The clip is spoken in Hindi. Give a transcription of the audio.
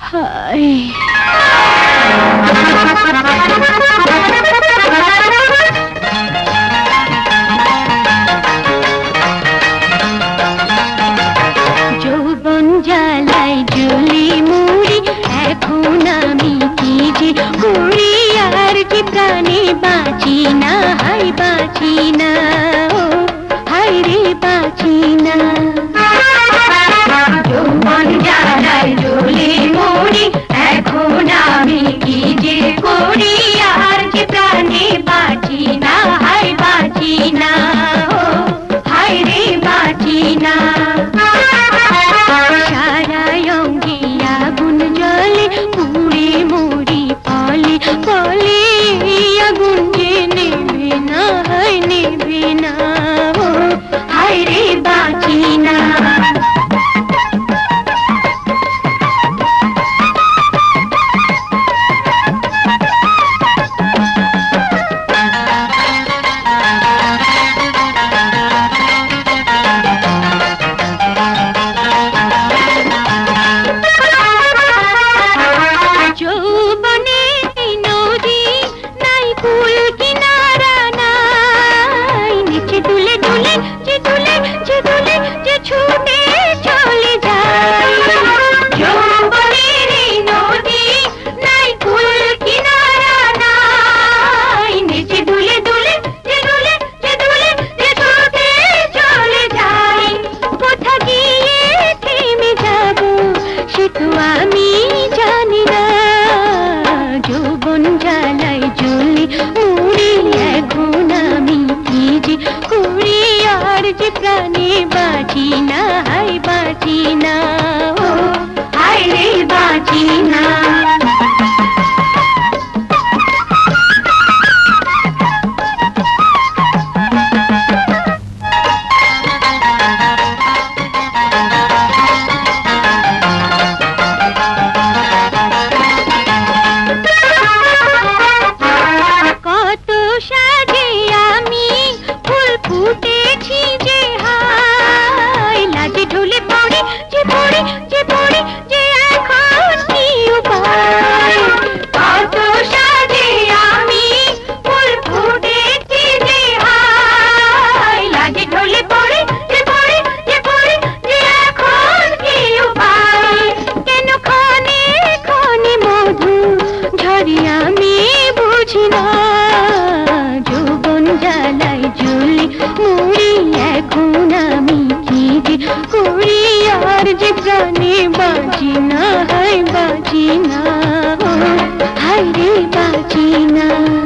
बाजीना, हाय रे बाजीना।